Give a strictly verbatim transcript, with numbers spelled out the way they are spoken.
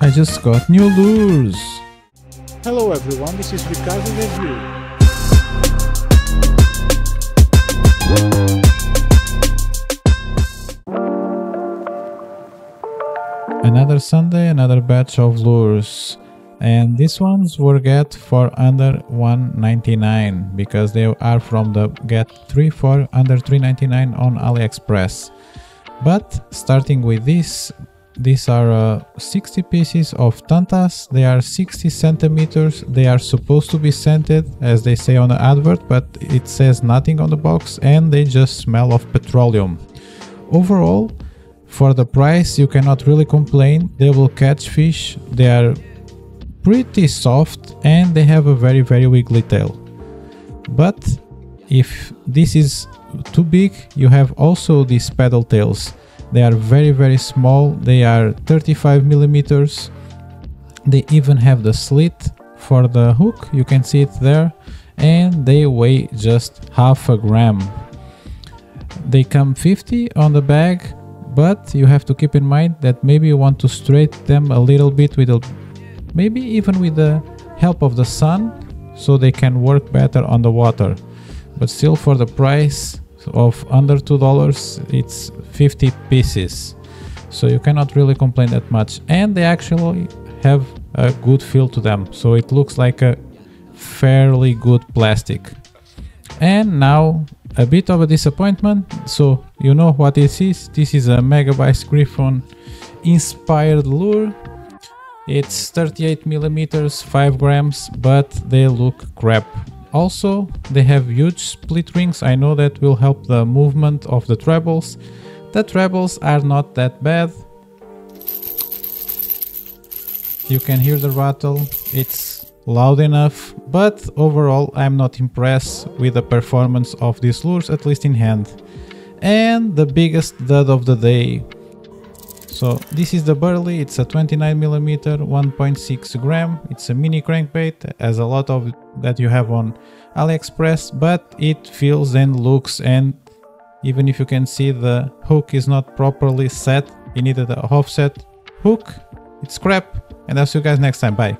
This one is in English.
I just got new lures! Hello everyone, this is Ricardo Review. Another Sunday, another batch of lures. And these ones were get for under one ninety-nine because they are from the get three for under three ninety-nine on AliExpress. But starting with this, these are uh, sixty pieces of Tantas. They are sixty centimeters. They are supposed to be scented, as they say on the advert, but it says nothing on the box and they just smell of petroleum. Overall, for the price, you cannot really complain. They will catch fish. They are pretty soft and they have a very, very wiggly tail. But if this is too big, you have also these paddle tails. They are very, very small. They are thirty-five millimeters. They even have the slit for the hook. You can see it there. And they weigh just half a gram. They come fifty on the bag, but you have to keep in mind that maybe you want to straighten them a little bit with a, maybe even with the help of the sun, so they can work better on the water. But still, for the price of under two dollars, it's fifty pieces, so you cannot really complain that much. And they actually have a good feel to them, so it looks like a fairly good plastic. And now a bit of a disappointment. So you know what this is. This is a Megabite Griffon inspired lure. It's thirty-eight millimeters, five grams, but they look crap. Also, they have huge split rings. I know that will help the movement of the trebles. The trebles are not that bad. You can hear the rattle. It's loud enough, but overall I'm not impressed with the performance of these lures, at least in hand. And the biggest dud of the day. So this is the Burle. It's a twenty-nine millimeter, one point six gram. It's a mini crankbait, as a lot of that you have on AliExpress, but it feels and looks, and even if you can see the hook is not properly set, you needed an offset hook. It's crap, and I'll see you guys next time. Bye.